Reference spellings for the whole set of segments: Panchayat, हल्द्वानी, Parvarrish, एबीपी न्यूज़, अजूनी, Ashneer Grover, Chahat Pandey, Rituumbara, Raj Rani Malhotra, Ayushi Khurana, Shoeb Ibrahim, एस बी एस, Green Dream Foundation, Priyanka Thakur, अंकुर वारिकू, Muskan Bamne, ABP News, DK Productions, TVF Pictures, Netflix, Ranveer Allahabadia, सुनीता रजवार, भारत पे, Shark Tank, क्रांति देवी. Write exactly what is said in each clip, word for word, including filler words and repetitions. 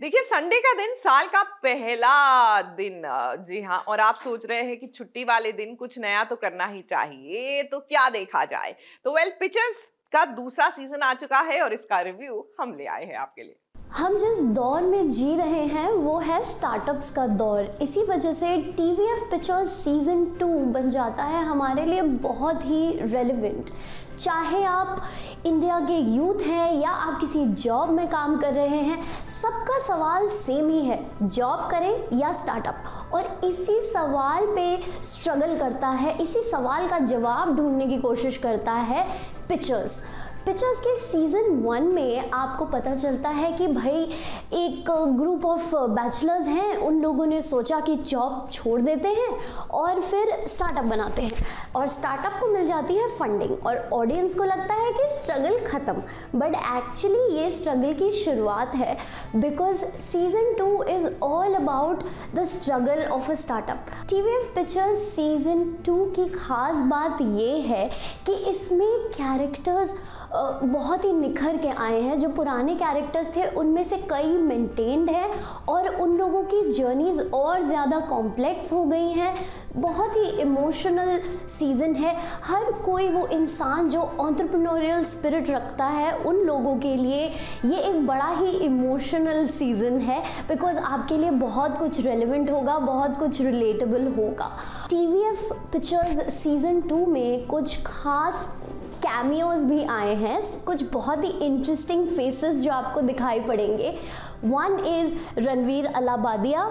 देखिए संडे का दिन साल का पहला दिन, जी हाँ, और आप सोच रहे हैं कि छुट्टी वाले दिन कुछ नया तो करना ही चाहिए, तो क्या देखा जाए। तो वेल पिक्चर्स का दूसरा सीजन आ चुका है और इसका रिव्यू हम ले आए हैं आपके लिए। हम जिस दौर में जी रहे हैं वो है स्टार्टअप्स का दौर। इसी वजह से टीवीएफ पिक्चर्स सीजन टू बन जाता है हमारे लिए बहुत ही रेलिवेंट। चाहे आप इंडिया के यूथ हैं या आप किसी जॉब में काम कर रहे हैं, सबका सवाल सेम ही है, जॉब करें या स्टार्टअप। और इसी सवाल पे स्ट्रगल करता है, इसी सवाल का जवाब ढूंढने की कोशिश करता है पिक्चर्स। पिक्चर्स के सीज़न वन में आपको पता चलता है कि भाई एक ग्रुप ऑफ बैचलर्स हैं, उन लोगों ने सोचा कि जॉब छोड़ देते हैं और फिर स्टार्टअप बनाते हैं, और स्टार्टअप को मिल जाती है फंडिंग और ऑडियंस को लगता है कि स्ट्रगल ख़त्म, बट एक्चुअली ये स्ट्रगल की शुरुआत है, because season two is all about the struggle of a startup. TVF pictures season two की ख़ास बात ये है कि इसमें कैरेक्टर्स बहुत ही निखर के आए हैं। जो पुराने कैरेक्टर्स थे उनमें से कई मेंटेन्ड हैं और उन लोगों की जर्नीज़ और ज़्यादा कॉम्प्लेक्स हो गई हैं। बहुत ही इमोशनल सीज़न है, हर कोई वो इंसान जो एंटरप्रेन्योरियल स्पिरिट रखता है उन लोगों के लिए ये एक बड़ा ही इमोशनल सीज़न है, बिकॉज़ आपके लिए बहुत कुछ रेलिवेंट होगा, बहुत कुछ रिलेटेबल होगा। टीवीएफ पिक्चर्स सीज़न टू में कुछ खास कैमियोज भी आए हैं, कुछ बहुत ही इंटरेस्टिंग फेसेस जो आपको दिखाई पड़ेंगे। One is Ranveer Allahbadia,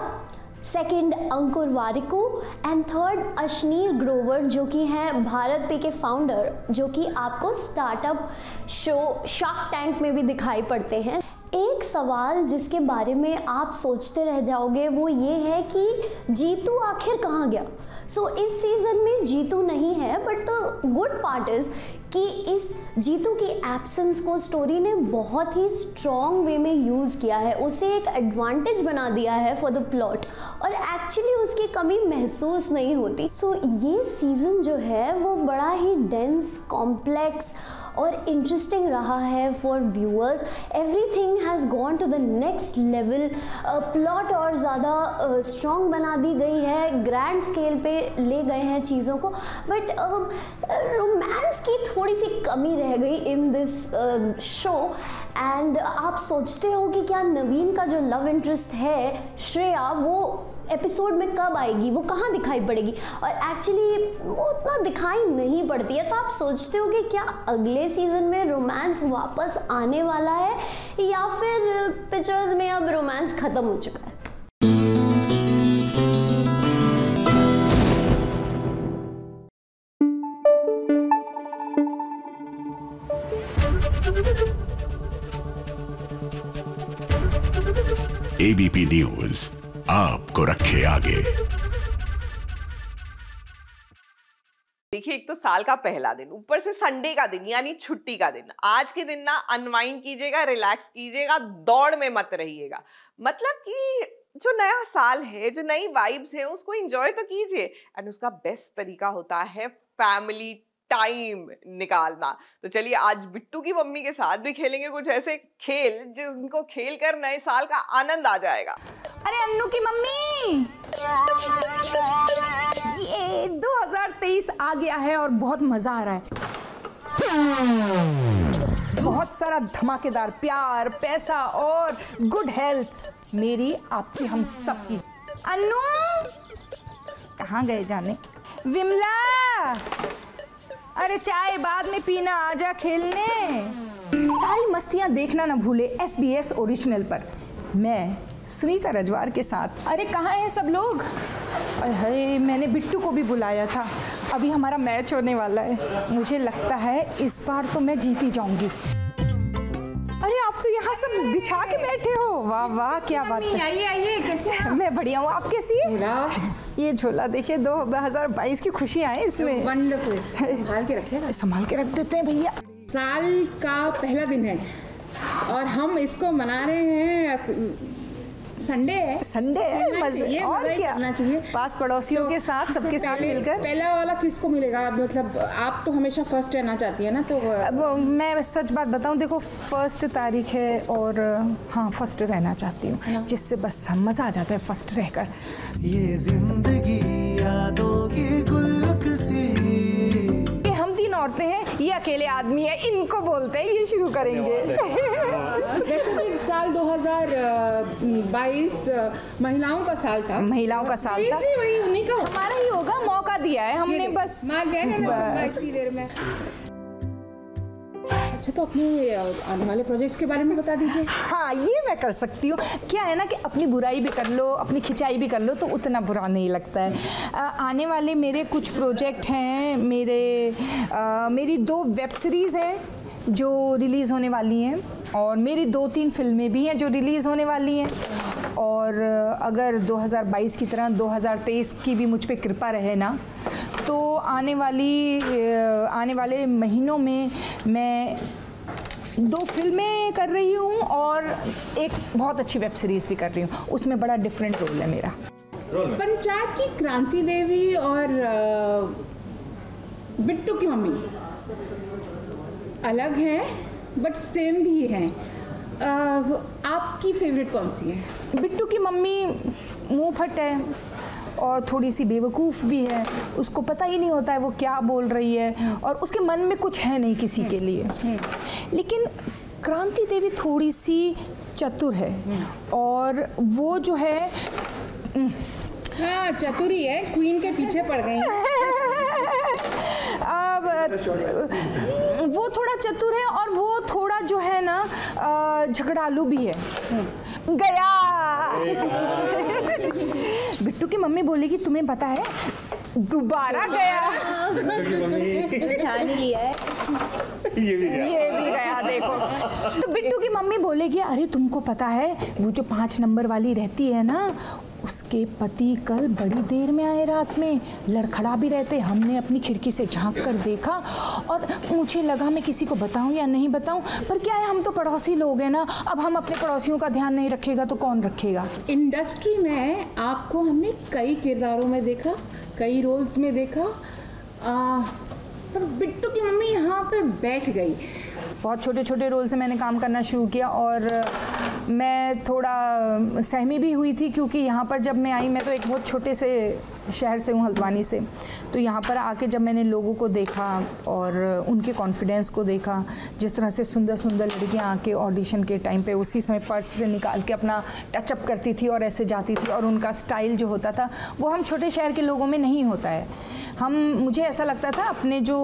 second अंकुर वारिकू, and third Ashneer Grover, जो कि हैं भारत पे के फाउंडर, जो कि आपको स्टार्टअप शो शार्क टैंक में भी दिखाई पड़ते हैं। एक सवाल जिसके बारे में आप सोचते रह जाओगे वो ये है कि जीतू आखिर कहाँ गया। सो so, इस सीज़न में जीतू नहीं है, but the good part is कि इस जीतू की एब्सेंस को स्टोरी ने बहुत ही स्ट्रॉन्ग वे में यूज़ किया है, उसे एक एडवांटेज बना दिया है फॉर द प्लॉट, और एक्चुअली उसकी कमी महसूस नहीं होती। सो so, ये सीज़न जो है वो बड़ा ही डेंस, कॉम्प्लेक्स और इंटरेस्टिंग रहा है for viewers. Everything has gone to the next level, plot और ज़्यादा स्ट्रॉन्ग uh, बना दी गई है, ग्रैंड स्केल पे ले गए हैं चीज़ों को, बट रोमांस uh, की थोड़ी सी कमी रह गई इन दिस शो। एंड आप सोचते हो कि क्या नवीन का जो लव इंटरेस्ट है श्रेया, वो एपिसोड में कब आएगी, वो कहाँ दिखाई पड़ेगी, और एक्चुअली वो उतना दिखाई नहीं पड़ती है। तो आप सोचते हो कि क्या अगले सीज़न में रोमांस वापस आने वाला है या फिर पिक्चर्स में अब रोमांस ख़त्म हो चुका है। एबीपी न्यूज़ आपको रखे आगे। देखिए, एक तो साल का पहला दिन, ऊपर से संडे का दिन यानी छुट्टी का दिन। आज के दिन ना अनवाइंड कीजिएगा, रिलैक्स कीजिएगा, दौड़ में मत रहिएगा। मतलब कि जो नया साल है, जो नई वाइब्स है, उसको एंजॉय तो कीजिए। एंड उसका बेस्ट तरीका होता है फैमिली टाइम निकालना। तो चलिए आज बिट्टू की मम्मी के साथ भी खेलेंगे कुछ ऐसे खेल जिनको खेलकर नए साल का आनंद आ जाएगा। अरे अन्नू की मम्मी, ये दो हज़ार तेईस आ गया है और बहुत मजा आ रहा है। बहुत सारा धमाकेदार प्यार, पैसा और गुड हेल्थ, मेरी, आपकी, हम सबकी। अन्नू कहाँ गए जाने। विमला, अरे चाय बाद में पीना, आजा खेलने। सारी मस्तियां देखना ना भूले एस बी एस ओरिजिनल पर। मैं सुनीता रजवार के साथ। अरे कहाँ हैं सब लोग। अरे मैंने बिट्टू को भी बुलाया था, अभी हमारा मैच होने वाला है। मुझे लगता है इस बार तो मैं जीती जाऊंगी। अरे आप तो यहाँ सब बिछा के बैठे हो, वाह वाह क्या बात है। आइए आइए, कैसे हैं। मैं बढ़िया हूँ, आप कैसी हैं। ये झोला देखिए, दो हज़ार बाईस की खुशी आए इसमें। वंडरफुल, संभाल के रखें। संभाल के रख देते हैं भैया। साल का पहला दिन है और हम इसको मना रहे हैं संडे है, संडे है, मज़े और क्या करना चाहिए पास पड़ोसियों तो के साथ, सबके साथ मिलकर। पहला वाला किसको मिलेगा, मतलब आप तो हमेशा फर्स्ट रहना चाहती है ना, तो अब मैं सच बात बताऊं, देखो फर्स्ट तारीख है और हाँ फर्स्ट रहना चाहती हूँ, जिससे बस मज़ा आ जाता है फर्स्ट रहकर। ये जिंदगी यादों की गुल्लक सी, हम तीन औरतें हैं, ये अकेले आदमी है, इनको बोलते हैं ये शुरू करेंगे। वैसे भी साल दो हज़ार बाईस महिलाओं का साल था, महिलाओं का साल था, वही उन्हीं का हमारा ही होगा, मौका दिया है हमने बस, मान गए ना इतनी देर में। अच्छा तो अपने आने वाले प्रोजेक्ट्स के बारे में बता दीजिए। हाँ ये मैं कर सकती हूँ, क्या है ना कि अपनी बुराई भी कर लो, अपनी खिंचाई भी कर लो तो उतना बुरा नहीं लगता है। आ, आने वाले मेरे कुछ प्रोजेक्ट हैं, मेरे आ, मेरी दो वेब सीरीज़ हैं जो रिलीज़ होने वाली हैं, और मेरी दो तीन फिल्में भी हैं जो रिलीज़ होने वाली हैं। और अगर दो हज़ार बाईस की तरह दो हज़ार तेईस की भी मुझ पे कृपा रहे ना, तो आने वाली आने वाले महीनों में मैं दो फिल्में कर रही हूँ और एक बहुत अच्छी वेब सीरीज़ भी कर रही हूँ, उसमें बड़ा डिफरेंट रोल है मेरा। पंचायत की क्रांति देवी और बिट्टू की मम्मी अलग हैं बट सेम भी हैं, आपकी फेवरेट कौन सी है? बिट्टू की मम्मी मुँह फट है और थोड़ी सी बेवकूफ़ भी है, उसको पता ही नहीं होता है वो क्या बोल रही है और उसके मन में कुछ है नहीं किसी के लिए। लेकिन क्रांति देवी थोड़ी सी चतुर है और वो जो है हाँ चतुरी है, क्वीन के पीछे पड़ गई अब वो थोड़ा चतुर है और वो थोड़ा जो है ना झगड़ालू भी है। गया बिट्टू की मम्मी बोलेगी तुम्हें पता है दोबारा गया, ठान लिया है ये भी गया, ये भी गया देखो। तो बिट्टू की मम्मी बोलेगी अरे तुमको पता है वो जो पाँच नंबर वाली रहती है ना, उसके पति कल बड़ी देर में आए, रात में लड़खड़ा भी रहते, हमने अपनी खिड़की से झांक कर देखा और मुझे लगा मैं किसी को बताऊं या नहीं बताऊं, पर क्या है हम तो पड़ोसी लोग हैं ना, अब हम अपने पड़ोसियों का ध्यान नहीं रखेगा तो कौन रखेगा। इंडस्ट्री में आपको हमने कई किरदारों में देखा, कई रोल्स में देखा, आ, पर बिट्टू की मम्मी यहाँ पर बैठ गई। बहुत छोटे छोटे रोल से मैंने काम करना शुरू किया और मैं थोड़ा सहमी भी हुई थी क्योंकि यहाँ पर जब मैं आई, मैं तो एक बहुत छोटे से शहर से हूँ हल्द्वानी से, तो यहाँ पर आके जब मैंने लोगों को देखा और उनके कॉन्फिडेंस को देखा, जिस तरह से सुंदर सुंदर लड़कियाँ आके ऑडिशन के टाइम पे उसी समय पर्स से निकाल के अपना टचअप करती थी और ऐसे जाती थी, और उनका स्टाइल जो होता था वो हम छोटे शहर के लोगों में नहीं होता है। हम मुझे ऐसा लगता था अपने जो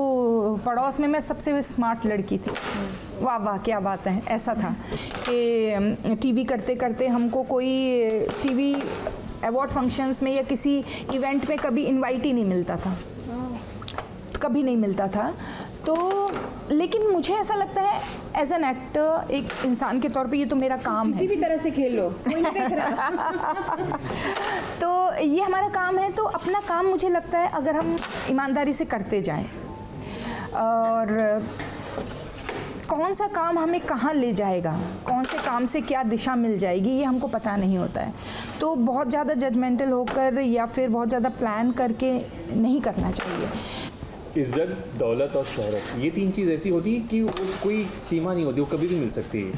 पड़ोस में मैं सबसे स्मार्ट लड़की थी, वाह वाह क्या बात है, ऐसा था कि टीवी करते करते हमको कोई टीवी अवार्ड फंक्शंस में या किसी इवेंट में कभी इनवाइट ही नहीं मिलता था, कभी नहीं मिलता था। तो लेकिन मुझे ऐसा लगता है एज एन एक्टर, एक इंसान के तौर पे ये तो मेरा काम है, किसी भी तरह से खेल लो कोई नहीं देख रहा तो ये हमारा काम है, तो अपना काम मुझे लगता है अगर हम ईमानदारी से करते जाएं और कौन सा काम हमें कहाँ ले जाएगा, कौन से काम से क्या दिशा मिल जाएगी ये हमको पता नहीं होता है, तो बहुत ज़्यादा जजमेंटल होकर या फिर बहुत ज़्यादा प्लान करके नहीं करना चाहिए। इज्जत, दौलत और शोहरत, ये तीन चीज़ ऐसी होती है कि वो कोई सीमा नहीं होती, वो कभी भी मिल सकती है।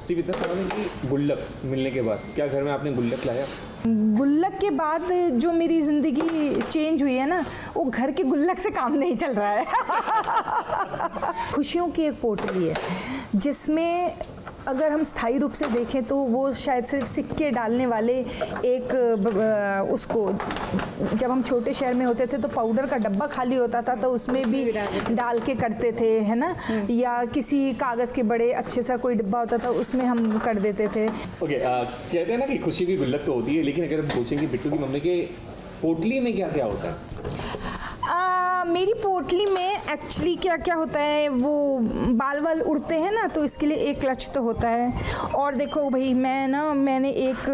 सिर्फ इतना समझ कि गुल्लक मिलने के बाद, क्या घर में आपने गुल्लक लाया? गुल्लक के बाद जो मेरी ज़िंदगी चेंज हुई है ना, वो घर के गुल्लक से काम नहीं चल रहा है खुशियों की एक पोटली है जिसमें अगर हम स्थायी रूप से देखें तो वो शायद सिर्फ सिक्के डालने वाले एक, उसको जब हम छोटे शहर में होते थे तो पाउडर का डब्बा खाली होता था तो उसमें भी डाल के करते थे, है ना, या किसी कागज़ के बड़े अच्छे सा कोई डिब्बा होता था उसमें हम कर देते थे। ओके, कहते हैं ना कि खुशी की गुल्लक तो होती है, लेकिन अगर हम पूछें कि बिट्टू की मम्मी के पोटली में क्या क्या होता है? आ, मेरी पोटली में एक्चुअली क्या क्या होता है, वो बाल बाल उड़ते हैं ना, तो इसके लिए एक क्लच तो होता है। और देखो भाई मैं ना मैंने एक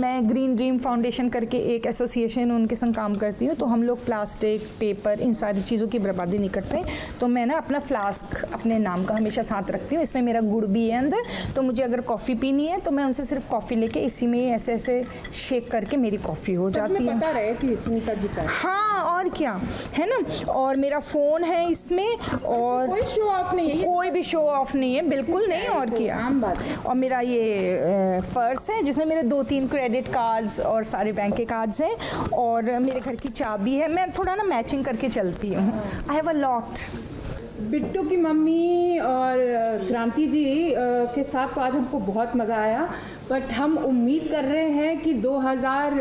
मैं ग्रीन ड्रीम फाउंडेशन करके एक एसोसिएशन उनके संग काम करती हूँ, तो हम लोग प्लास्टिक पेपर इन सारी चीज़ों की बर्बादी नहीं करते हैं। तो मैं ना अपना फ्लास्क अपने नाम का हमेशा साथ रखती हूँ, इसमें मेरा गुड़ भी है अंदर, तो मुझे अगर कॉफ़ी पीनी है तो मैं उनसे सिर्फ कॉफ़ी लेके इसी में ऐसे ऐसे शेक करके मेरी कॉफ़ी हो जाती है। पता रहे कि सुनीता जी का, हाँ और क्या है ना। और मेरा फ़ोन है इसमें, और कोई शो ऑफ नहीं है, कोई भी शो ऑफ नहीं है, बिल्कुल नहीं, और क्या आम बात है। और मेरा ये पर्स है जिसमें मेरे दो तीन क्रेडिट कार्ड्स और सारे बैंक के कार्ड्स हैं, और मेरे घर की चाबी है। मैं थोड़ा ना मैचिंग करके चलती हूँ। I have a lot. Bittu की मम्मी और क्रांति जी के साथ तो आज हमको बहुत मज़ा आया, बट हम उम्मीद कर रहे हैं कि दो हज़ार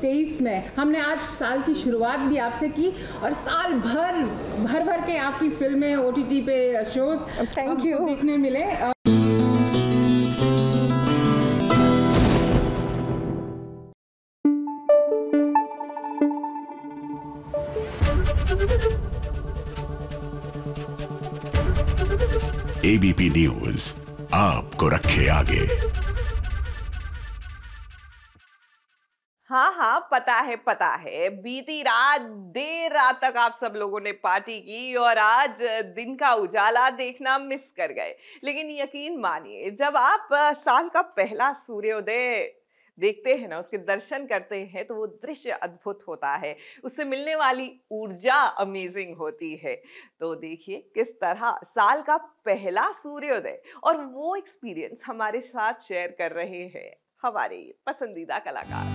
तेईस में, हमने आज साल की शुरुआत भी आपसे की और साल भर भर भर के आपकी फिल्में ओ टी टी पे शोज़ थैंक यू देखने मिले। ए बी पी न्यूज़ आपको रखे आगे। हाँ हाँ पता है पता है, बीती रात देर रात तक आप सब लोगों ने पार्टी की और आज दिन का उजाला देखना मिस कर गए। लेकिन यकीन मानिए, जब आप साल का पहला सूर्योदय देखते हैं ना, उसके दर्शन करते हैं, तो वो दृश्य अद्भुत होता है, उससे मिलने वाली ऊर्जा अमेजिंग होती है। तो देखिए किस तरह साल का पहला सूर्योदय और वो एक्सपीरियंस हमारे साथ शेयर कर रहे हैं हमारे पसंदीदा कलाकार।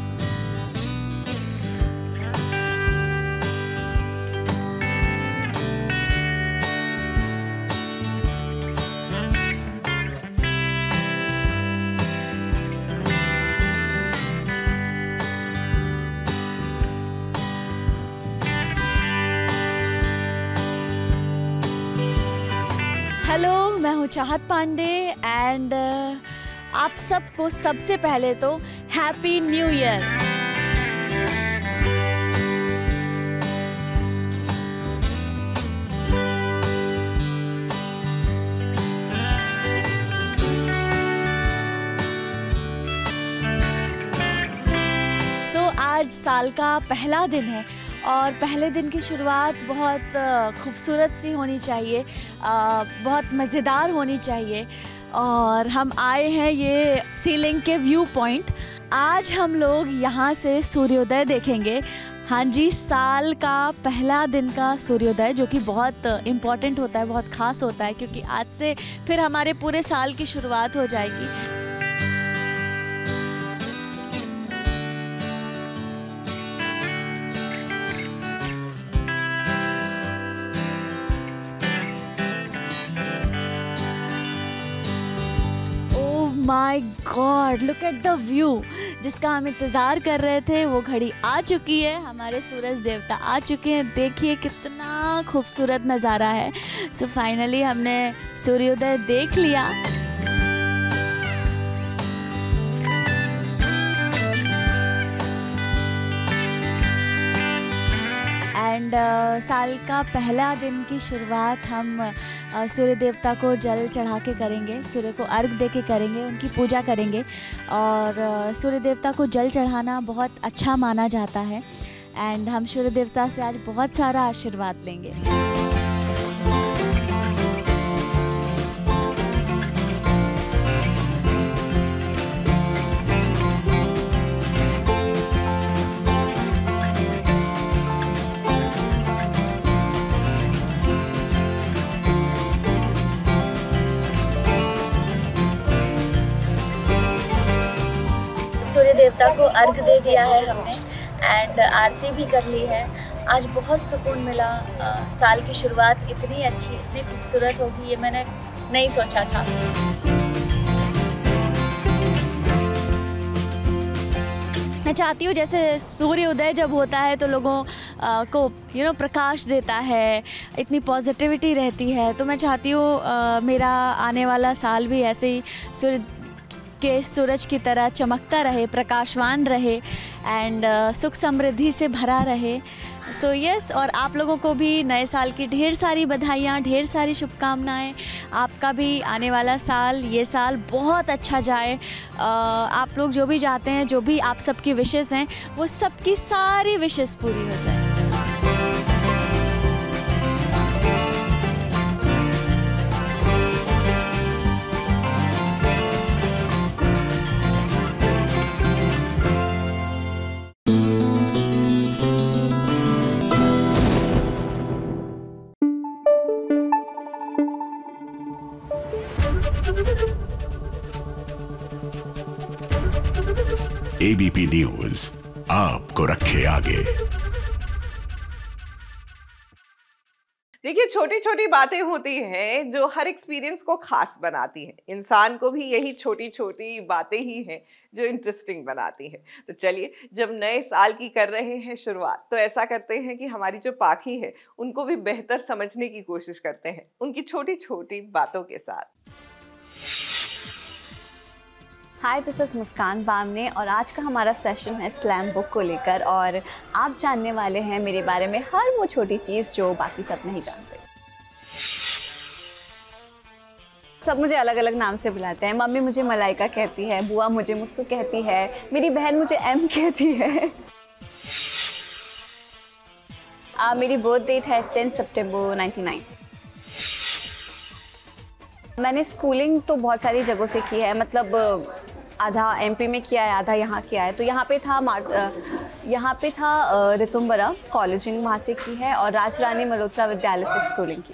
हेलो, मैं हूँ चाहत पांडे एंड uh, आप सबको सबसे पहले तो happy new year. So so, आज साल का पहला दिन है और पहले दिन की शुरुआत बहुत खूबसूरत सी होनी चाहिए, बहुत मज़ेदार होनी चाहिए। और हम आए हैं ये सीलिंग के व्यू पॉइंट, आज हम लोग यहाँ से सूर्योदय देखेंगे। हाँ जी, साल का पहला दिन का सूर्योदय जो कि बहुत इम्पॉर्टेंट होता है, बहुत ख़ास होता है, क्योंकि आज से फिर हमारे पूरे साल की शुरुआत हो जाएगी। My God, look at the view, जिसका हम इंतज़ार कर रहे थे वो घड़ी आ चुकी है, हमारे सूरज देवता आ चुके हैं। देखिए कितना खूबसूरत नज़ारा है। सो so फाइनली हमने सूर्योदय देख लिया। एंड uh, साल का पहला दिन की शुरुआत हम uh, सूर्य देवता को जल चढ़ा के करेंगे, सूर्य को अर्घ दे के करेंगे, उनकी पूजा करेंगे। और uh, सूर्य देवता को जल चढ़ाना बहुत अच्छा माना जाता है एंड हम सूर्य देवता से आज बहुत सारा आशीर्वाद लेंगे। देवता को अर्घ दे दिया है हमने एंड आरती भी कर ली है। आज बहुत सुकून मिला। आ, साल की शुरुआत इतनी अच्छी, इतनी खूबसूरत होगी, ये मैंने नहीं सोचा था। मैं चाहती हूँ जैसे सूर्योदय जब होता है तो लोगों आ, को यू नो प्रकाश देता है, इतनी पॉजिटिविटी रहती है। तो मैं चाहती हूँ मेरा आने वाला साल भी ऐसे ही सूर्य के सूरज की तरह चमकता रहे, प्रकाशवान रहे एंड सुख समृद्धि से भरा रहे। सो so, यस yes, और आप लोगों को भी नए साल की ढेर सारी बधाइयाँ, ढेर सारी शुभकामनाएं। आपका भी आने वाला साल, ये साल बहुत अच्छा जाए। आ, आप लोग जो भी जाते हैं, जो भी आप सबकी विशेज़ हैं, वो सबकी सारी विशेज़ पूरी हो जाए। एबीपी न्यूज़ आपको रखे आगे। देखिए, छोटी छोटी बातें होती हैं जो हर एक्सपीरियंस को खास बनाती हैं। इंसान को भी यही छोटी छोटी बातें ही हैं जो इंटरेस्टिंग बनाती है। तो चलिए, जब नए साल की कर रहे हैं शुरुआत, तो ऐसा करते हैं कि हमारी जो पाखी है उनको भी बेहतर समझने की कोशिश करते हैं, उनकी छोटी छोटी बातों के साथ। हाय, दिस इज़ मुस्कान बामने और आज का हमारा सेशन है स्लैम बुक को लेकर, और आप जानने वाले हैं मेरे बारे में हर वो छोटी चीज़ जो बाकी सब नहीं जानते। सब मुझे अलग अलग नाम से बुलाते हैं। मम्मी मुझे मलाइका कहती है, बुआ मुझे मुस्सू कहती है, मेरी बहन मुझे एम कहती है। आ, मेरी बर्थ डेट है टेंथ सितंबर नाइंटी नाइन। मैंने स्कूलिंग तो बहुत सारी जगहों से की है, मतलब आधा एमपी में किया है, आधा यहाँ किया है। तो यहाँ पे था यहाँ पे था रितुम्बरा कॉलेजिंग, वहाँ से की है, और राज रानी मल्होत्रा विद्यालय से स्कूलिंग की।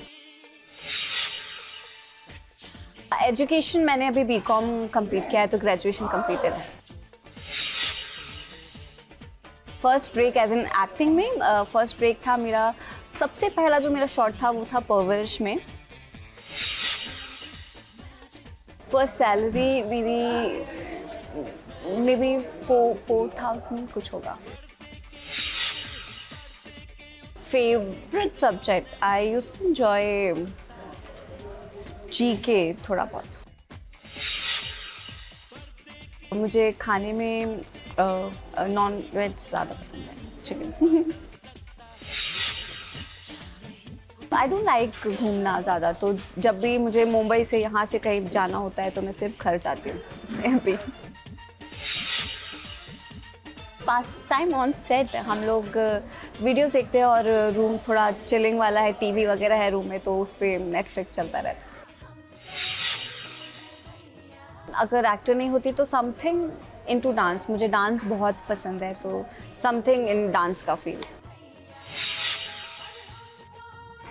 एजुकेशन मैंने अभी बीकॉम कंप्लीट किया है, तो ग्रेजुएशन कंप्लीटेड है। First break as an acting में, फर्स्ट ब्रेक था मेरा, सबसे पहला जो मेरा शॉट था वो था परवरिश में। फर्स्ट सैलरी मेरी maybe four four thousand कुछ होगा। Favourite subject I use to enjoy G K थोड़ा बहुत। मुझे खाने में नॉन वेज ज़्यादा पसंद है, चिकन। आई डोंट लाइक घूमना ज़्यादा, तो जब भी मुझे मुंबई से यहाँ से कहीं जाना होता है तो मैं सिर्फ घर जाती हूँ M P. Pastime on set हम लोग वीडियोस देखते हैं, और रूम थोड़ा चिलिंग वाला है, टीवी वगैरह है रूम में, तो उस पर नेटफ्लिक्स चलता रहता है। अगर एक्टर नहीं होती तो समथिंग इनटू डांस, मुझे डांस बहुत पसंद है, तो समथिंग इन डांस का फील्ड।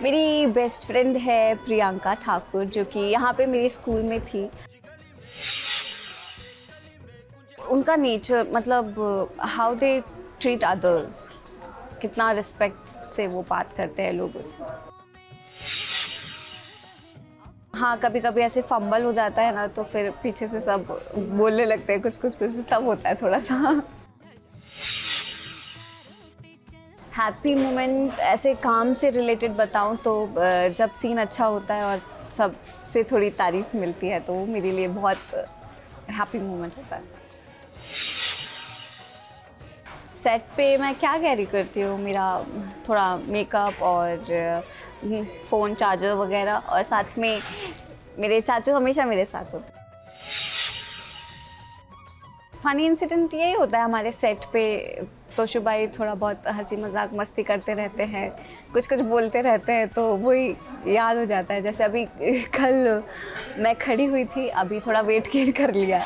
मेरी बेस्ट फ्रेंड है प्रियंका ठाकुर, जो कि यहाँ पे मेरे स्कूल में थी। उनका नेचर, मतलब हाउ दे ट्रीट अदर्स, कितना रिस्पेक्ट से वो बात करते हैं लोगों से। हाँ, कभी कभी ऐसे फंबल हो जाता है ना, तो फिर पीछे से सब बोलने लगते हैं कुछ कुछ कुछ, तब होता है थोड़ा सा। हैप्पी मोमेंट ऐसे काम से रिलेटेड बताऊं तो जब सीन अच्छा होता है और सब से थोड़ी तारीफ मिलती है, तो वो मेरे लिए बहुत हैप्पी मोमेंट होता है। सेट पे मैं क्या कैरी करती हूँ, मेरा थोड़ा मेकअप और फ़ोन चार्जर वगैरह, और साथ में मेरे चाचू हमेशा मेरे साथ होते हैं। फ़नी इंसिडेंट यही होता है हमारे सेट पे, तो शुबाई थोड़ा बहुत हंसी मजाक मस्ती करते रहते हैं, कुछ कुछ बोलते रहते हैं, तो वही याद हो जाता है। जैसे अभी कल मैं खड़ी हुई थी, अभी थोड़ा वेट गेन कर लिया,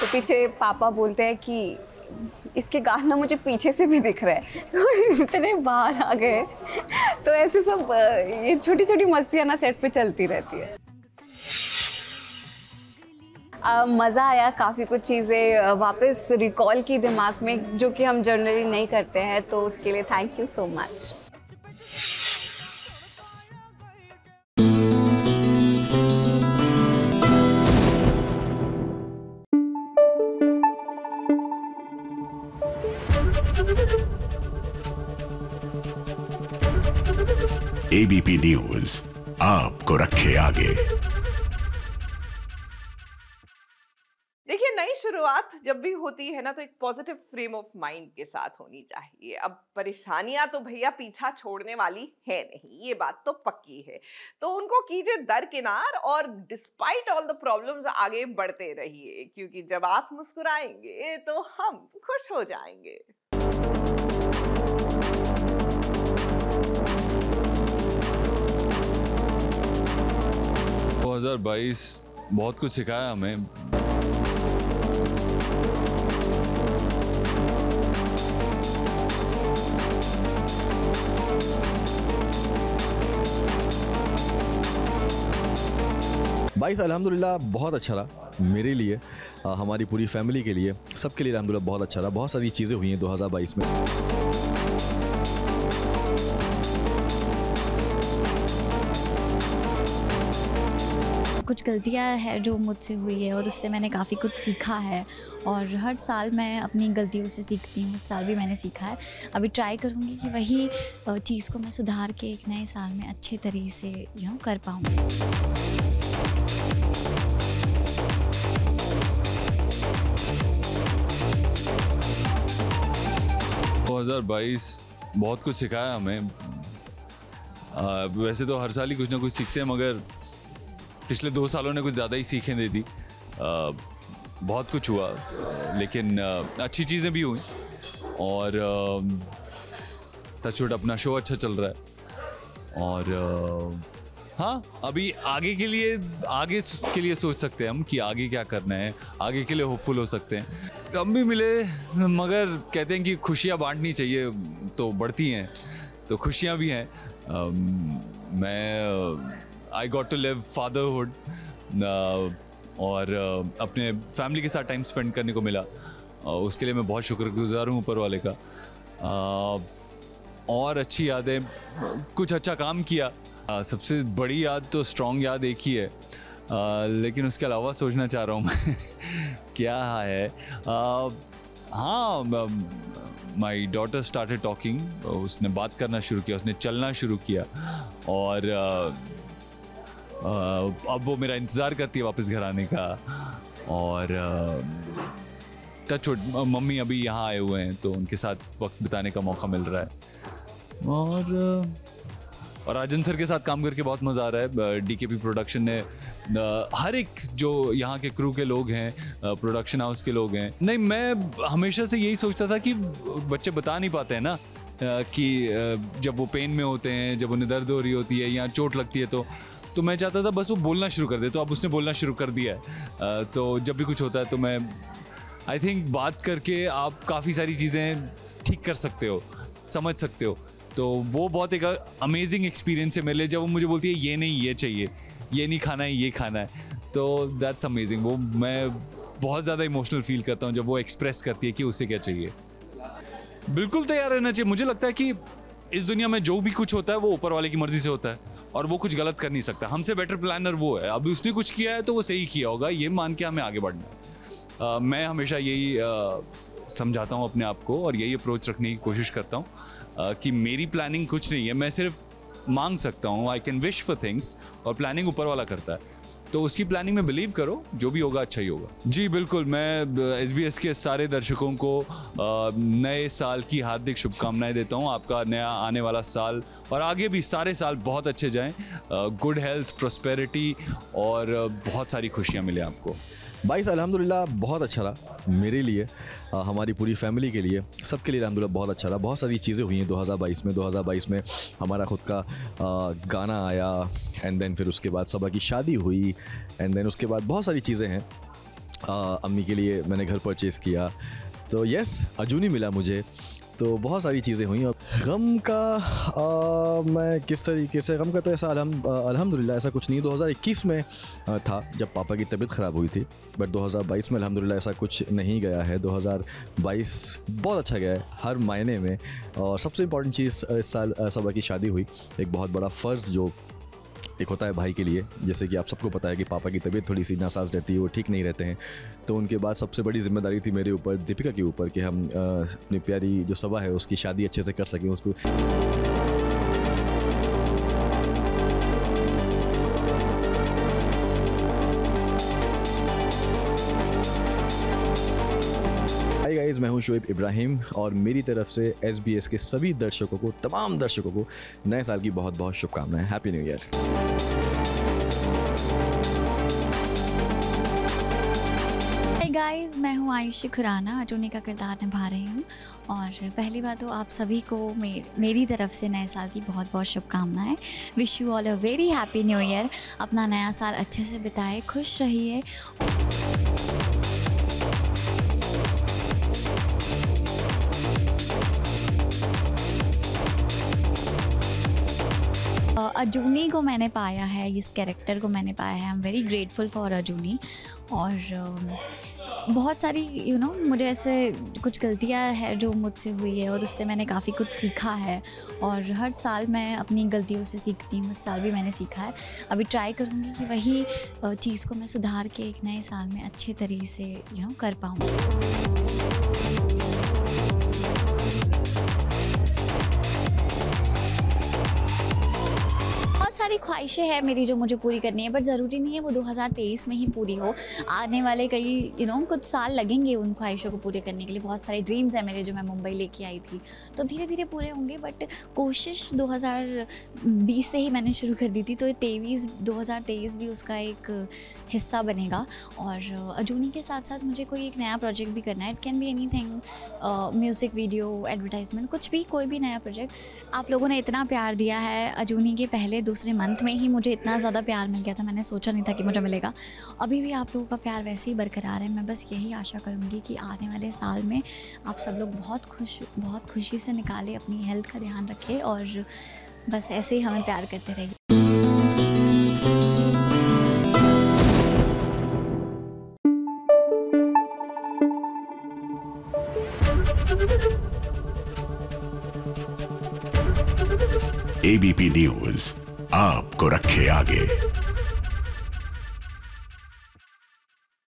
तो पीछे पापा बोलते हैं कि इसके गाना मुझे पीछे से भी दिख रहा है, तो इतने बाहर आ गए। तो ऐसे सब ये छोटी छोटी मस्तियाँ ना सेट पर चलती रहती है। Uh, मज़ा आया, काफ़ी कुछ चीज़ें वापस रिकॉल की दिमाग में, जो कि हम जनरली नहीं करते हैं, तो उसके लिए thank you so much. एबीपी न्यूज़ आपको रखे आगे। बात जब भी होती है ना तो एक पॉजिटिव फ्रेम ऑफ माइंड के साथ होनी चाहिए। अब परेशानियां तो भैया पीछा छोड़ने वाली है नहीं, ये बात तो पक्की है, तो उनको कीजिए दरकिनार और डिस्पाइट ऑल द प्रॉब्लम्स आगे बढ़ते रहिए, क्योंकि जब आप मुस्कुराएंगे तो हम खुश हो जाएंगे। दो हज़ार बाईस बहुत कुछ सिखाया हमें। बाईस अल्हम्दुलिल्लाह बहुत अच्छा रहा मेरे लिए, आ, हमारी पूरी फैमिली के लिए, सबके लिए अल्हम्दुलिल्लाह बहुत अच्छा रहा। बहुत सारी चीज़ें हुई हैं दो हज़ार बाईस में। कुछ गलतियां हैं जो मुझसे हुई है और उससे मैंने काफ़ी कुछ सीखा है, और हर साल मैं अपनी गलतियों से सीखती हूँ। इस साल भी मैंने सीखा है, अभी ट्राई करूँगी कि वही चीज़ को मैं सुधार के एक नए साल में अच्छे तरीके से यू नो कर पाऊँगी। दो हज़ार बाईस बहुत कुछ सिखाया हमें। आ, वैसे तो हर साल ही कुछ ना कुछ सीखते हैं, मगर पिछले दो सालों ने कुछ ज़्यादा ही सीखें दे दी। आ, बहुत कुछ हुआ, लेकिन आ, अच्छी चीज़ें भी हुई, और टचवुड अपना शो अच्छा चल रहा है, और आ, हाँ अभी आगे के लिए आगे के लिए सोच सकते हैं हम कि आगे क्या करना है, आगे के लिए होपफुल हो सकते हैं। कम भी मिले मगर कहते हैं कि खुशियाँ बांटनी चाहिए तो बढ़ती हैं, तो खुशियाँ भी हैं। uh, मैं I got to live fatherhood, और uh, अपने फैमिली के साथ टाइम स्पेंड करने को मिला, uh, उसके लिए मैं बहुत शुक्रगुजार हूँ ऊपर वाले का। uh, और अच्छी यादें, कुछ अच्छा काम किया। uh, सबसे बड़ी याद तो स्ट्रॉन्ग याद एक ही है, Uh, लेकिन उसके अलावा सोचना चाह रहा हूँ मैं क्या है। uh, हाँ, माई डॉटर स्टार्टेड टॉकिंग, उसने बात करना शुरू किया, उसने चलना शुरू किया, और uh, uh, अब वो मेरा इंतज़ार करती है वापस घर आने का। और uh, टच वुड मम्मी अभी यहाँ आए हुए हैं, तो उनके साथ वक्त बिताने का मौका मिल रहा है, और uh, और राजन सर के साथ काम करके बहुत मज़ा आ रहा है। डी के पी प्रोडक्शन ने हर एक जो यहाँ के क्रू के लोग हैं, प्रोडक्शन हाउस के लोग हैं, नहीं मैं हमेशा से यही सोचता था कि बच्चे बता नहीं पाते हैं ना कि जब वो पेन में होते हैं, जब उन्हें दर्द हो रही होती है या चोट लगती है, तो तो मैं चाहता था बस वो बोलना शुरू कर दे, तो अब उसने बोलना शुरू कर दिया है। तो जब भी कुछ होता है तो मैं आई थिंक बात करके आप काफ़ी सारी चीज़ें ठीक कर सकते हो, समझ सकते हो, तो वो बहुत एक अमेजिंग एक्सपीरियंस है मेरे लिए। जब वो मुझे बोलती है ये नहीं ये चाहिए, ये नहीं खाना है, ये खाना है, तो दैट्स अमेजिंग। वो मैं बहुत ज़्यादा इमोशनल फील करता हूँ जब वो एक्सप्रेस करती है कि उसे क्या चाहिए। बिल्कुल तैयार रहना चाहिए। मुझे लगता है कि इस दुनिया में जो भी कुछ होता है वो ऊपर वाले की मर्ज़ी से होता है, और वो कुछ गलत कर नहीं सकता। हमसे बेटर प्लानर वो है, अभी उसने कुछ किया है तो वो सही किया होगा, ये मान के हमें आगे बढ़ना है। uh, मैं हमेशा यही uh, समझाता हूँ अपने आप को, और यही अप्रोच रखने की कोशिश करता हूँ कि मेरी प्लानिंग कुछ नहीं है, मैं सिर्फ मांग सकता हूँ। I can wish for things, और प्लानिंग ऊपर वाला करता है, तो उसकी प्लानिंग में बिलीव करो, जो भी होगा अच्छा ही होगा। जी बिल्कुल, मैं एस बी एस के सारे दर्शकों को नए साल की हार्दिक शुभकामनाएं देता हूँ। आपका नया आने वाला साल और आगे भी सारे साल बहुत अच्छे जाएँ, गुड हेल्थ, प्रॉस्पेरिटी और बहुत सारी खुशियाँ मिलें आपको। बाईस अल्हम्दुलिल्लाह बहुत अच्छा रहा मेरे लिए, आ, हमारी पूरी फैमिली के लिए, सबके लिए अल्हम्दुलिल्लाह बहुत अच्छा रहा। बहुत सारी चीज़ें हुई हैं दो हज़ार बाईस में। दो हज़ार बाईस में हमारा ख़ुद का आ, गाना आया, एंड देन फिर उसके बाद सबा की शादी हुई, एंड देन उसके बाद बहुत सारी चीज़ें हैं। अम्मी के लिए मैंने घर परचेज़ किया, तो यस अजूनी मिला मुझे, तो बहुत सारी चीज़ें हुई। और गम का आ, मैं किस तरीके से, गम का तो ऐसा अल्हम्दुलिल्लाह ऐसा कुछ नहीं। दो हज़ार इक्कीस में था जब पापा की तबीयत ख़राब हुई थी, बट दो हज़ार बाईस में अल्हम्दुलिल्लाह ऐसा कुछ नहीं गया है। दो हज़ार बाईस बहुत अच्छा गया है हर मायने में, और सबसे इम्पॉर्टेंट चीज़ इस साल सबा की शादी हुई। एक बहुत बड़ा फ़र्ज़ जो एक होता है भाई के लिए, जैसे कि आप सबको पता है कि पापा की तबीयत थोड़ी सी नासाज रहती है, वो ठीक नहीं रहते हैं, तो उनके बाद सबसे बड़ी जिम्मेदारी थी मेरे ऊपर, दीपिका के ऊपर, कि हम अपनी प्यारी जो सबा है उसकी शादी अच्छे से कर सकें, उसको। हाय गाइस, मैं हूं शोएब इब्राहिम और मेरी तरफ से एस बी एस के सभी दर्शकों को तमाम दर्शकों को नए साल की बहुत बहुत शुभकामनाएं। Happy new year. Hi guys, मैं हूं आयुषी खुराना, अटूनी का किरदार निभा रही हूं और पहली बात तो आप सभी को मे, मेरी तरफ से नए साल की बहुत बहुत शुभकामनाएं। Wish you all a very happy new year. अपना नया साल अच्छे से बिताए, खुश रहिए। अजूनी को मैंने पाया है, इस कैरेक्टर को मैंने पाया है। I am very grateful for अजूनी। और बहुत सारी यू नो मुझे ऐसे कुछ गलतियां हैं जो मुझसे हुई है और उससे मैंने काफ़ी कुछ सीखा है और हर साल मैं अपनी गलतियों से सीखती हूँ। इस साल भी मैंने सीखा है। अभी ट्राई करूँगी कि वही चीज़ को मैं सुधार के एक नए साल में अच्छे तरीके से यू नो कर पाऊँ। सारी ख्वाहिशें हैं मेरी जो मुझे पूरी करनी है, पर ज़रूरी नहीं है वो दो हज़ार तेईस में ही पूरी हो। आने वाले कई यू नो कुछ साल लगेंगे उन ख्वाहिशों को पूरे करने के लिए। बहुत सारे ड्रीम्स हैं मेरे जो मैं मुंबई लेके आई थी, तो धीरे धीरे पूरे होंगे। बट कोशिश दो हज़ार बीस से ही मैंने शुरू कर दी थी, तो तेईस दो हज़ार तेईस भी उसका एक हिस्सा बनेगा। और अजूनी के साथ साथ मुझे कोई एक नया प्रोजेक्ट भी करना है। It can be anything, music video, advertisement, कुछ भी, कोई भी नया प्रोजेक्ट। आप लोगों ने इतना प्यार दिया है। अजूनी के पहले दूसरे मंथ में ही मुझे इतना ज़्यादा प्यार मिल गया था, मैंने सोचा नहीं था कि मुझे मिलेगा। अभी भी आप लोगों का प्यार वैसे ही बरकरार है। मैं बस यही आशा करूँगी कि आने वाले साल में आप सब लोग बहुत खुश बहुत खुशी से निकालें, अपनी हेल्थ का ध्यान रखें और बस ऐसे ही हमें प्यार करते रहिए। ए बी पी न्यूज़ आपको रखे आगे।